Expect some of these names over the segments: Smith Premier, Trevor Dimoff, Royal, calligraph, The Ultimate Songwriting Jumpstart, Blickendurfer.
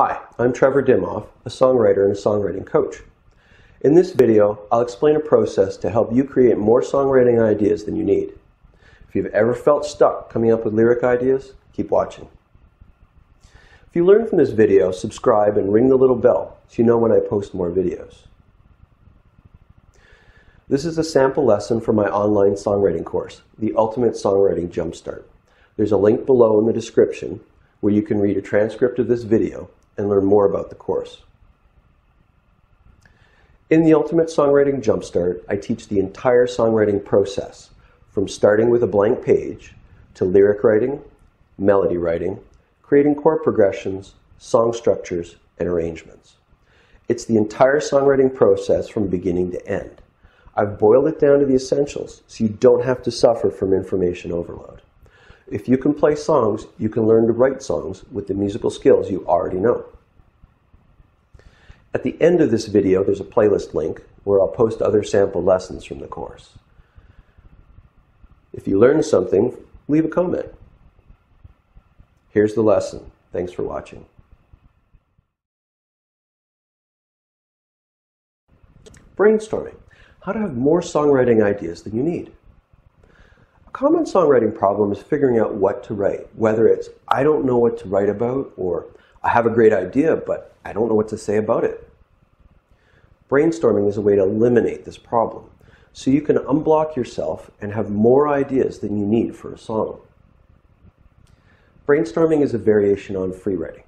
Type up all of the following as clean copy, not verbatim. Hi, I'm Trevor Dimoff, a songwriter and a songwriting coach. In this video, I'll explain a process to help you create more songwriting ideas than you need. If you've ever felt stuck coming up with lyric ideas, keep watching. If you learn from this video, subscribe and ring the little bell so you know when I post more videos. This is a sample lesson from my online songwriting course, The Ultimate Songwriting Jumpstart. There's a link below in the description where you can read a transcript of this video and learn more about the course. In The Ultimate Songwriting Jumpstart, I teach the entire songwriting process, from starting with a blank page to lyric writing, melody writing, creating chord progressions, song structures, and arrangements. It's the entire songwriting process from beginning to end. I've boiled it down to the essentials so you don't have to suffer from information overload. If you can play songs, you can learn to write songs with the musical skills you already know. At the end of this video, there's a playlist link where I'll post other sample lessons from the course. If you learned something, leave a comment. Here's the lesson. Thanks for watching. Brainstorming. How to have more songwriting ideas than you need. A common songwriting problem is figuring out what to write, whether it's, I don't know what to write about, or I have a great idea, but I don't know what to say about it. Brainstorming is a way to eliminate this problem, so you can unblock yourself and have more ideas than you need for a song. Brainstorming is a variation on free writing.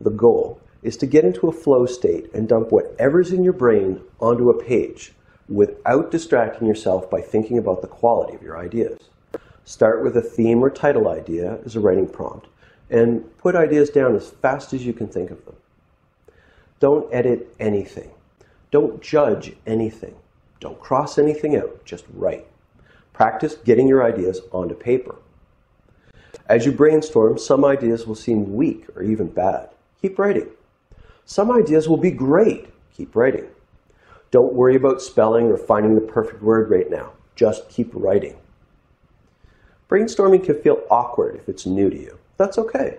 The goal is to get into a flow state and dump whatever's in your brain onto a page, without distracting yourself by thinking about the quality of your ideas. Start with a theme or title idea as a writing prompt, and put ideas down as fast as you can think of them. Don't edit anything. Don't judge anything. Don't cross anything out. Just write. Practice getting your ideas onto paper. As you brainstorm, some ideas will seem weak or even bad. Keep writing. Some ideas will be great. Keep writing. Don't worry about spelling or finding the perfect word right now. Just keep writing. Brainstorming can feel awkward if it's new to you. That's okay.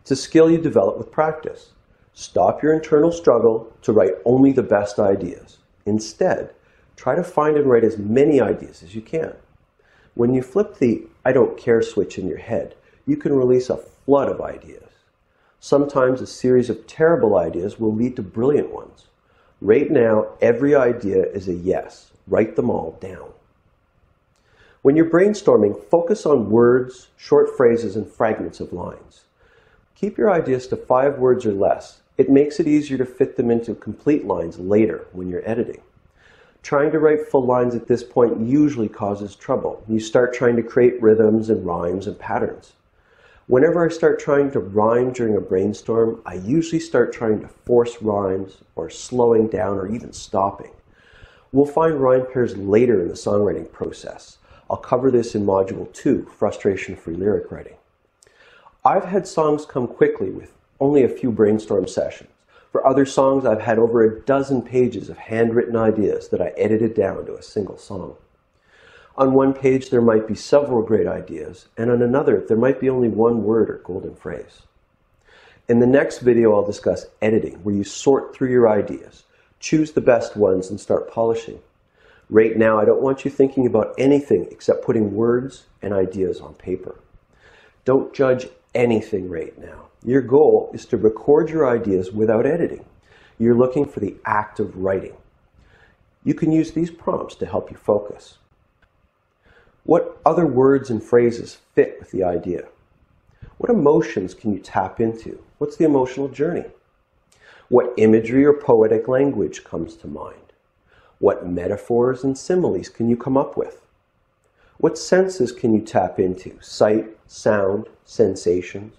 It's a skill you develop with practice. Stop your internal struggle to write only the best ideas. Instead, try to find and write as many ideas as you can. When you flip the I don't care switch in your head, you can release a flood of ideas. Sometimes a series of terrible ideas will lead to brilliant ones. Right now, every idea is a yes. Write them all down. When you're brainstorming, focus on words, short phrases, and fragments of lines. Keep your ideas to 5 words or less. It makes it easier to fit them into complete lines later when you're editing. Trying to write full lines at this point usually causes trouble. You start trying to create rhythms and rhymes and patterns. Whenever I start trying to rhyme during a brainstorm, I usually start trying to force rhymes or slowing down or even stopping. We'll find rhyme pairs later in the songwriting process. I'll cover this in Module 2, Frustration-Free Lyric Writing. I've had songs come quickly with only a few brainstorm sessions. For other songs, I've had over a dozen pages of handwritten ideas that I edited down to a single song. On one page, there might be several great ideas, and on another, there might be only one word or golden phrase. In the next video, I'll discuss editing, where you sort through your ideas, choose the best ones, and start polishing. Right now, I don't want you thinking about anything except putting words and ideas on paper. Don't judge anything right now. Your goal is to record your ideas without editing. You're looking for the act of writing. You can use these prompts to help you focus. What other words and phrases fit with the idea? What emotions can you tap into? What's the emotional journey? What imagery or poetic language comes to mind? What metaphors and similes can you come up with? What senses can you tap into? Sight, sound, sensations?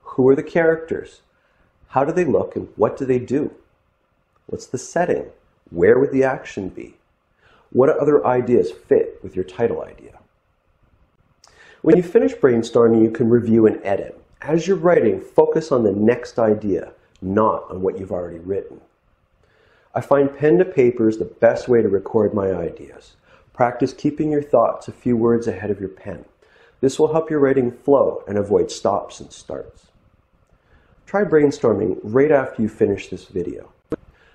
Who are the characters? How do they look and what do they do? What's the setting? Where would the action be? What other ideas fit with your title idea? When you finish brainstorming, you can review and edit. As you're writing, focus on the next idea, not on what you've already written. I find pen to paper is the best way to record my ideas. Practice keeping your thoughts a few words ahead of your pen. This will help your writing flow and avoid stops and starts. Try brainstorming right after you finish this video.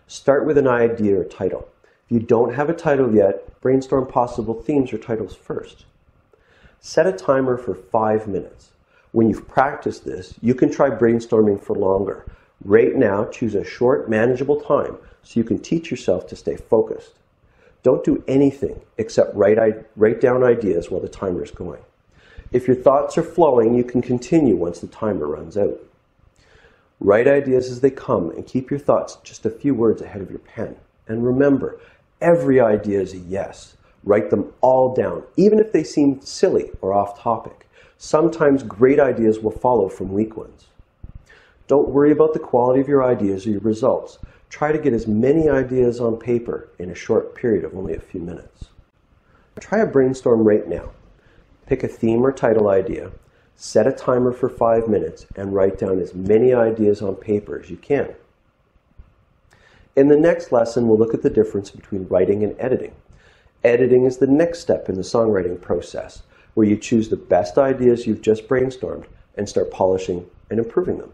Start with an idea or title. If you don't have a title yet, brainstorm possible themes or titles first. Set a timer for 5 minutes. When you've practiced this, you can try brainstorming for longer. Right now, choose a short, manageable time so you can teach yourself to stay focused. Don't do anything except write down ideas while the timer is going. If your thoughts are flowing, you can continue once the timer runs out. Write ideas as they come and keep your thoughts just a few words ahead of your pen. And remember, every idea is a yes. Write them all down, even if they seem silly or off topic. Sometimes great ideas will follow from weak ones. Don't worry about the quality of your ideas or your results. Try to get as many ideas on paper in a short period of only a few minutes. Try a brainstorm right now. Pick a theme or title idea, set a timer for 5 minutes, and write down as many ideas on paper as you can. In the next lesson, we'll look at the difference between writing and editing. Editing is the next step in the songwriting process, where you choose the best ideas you've just brainstormed and start polishing and improving them.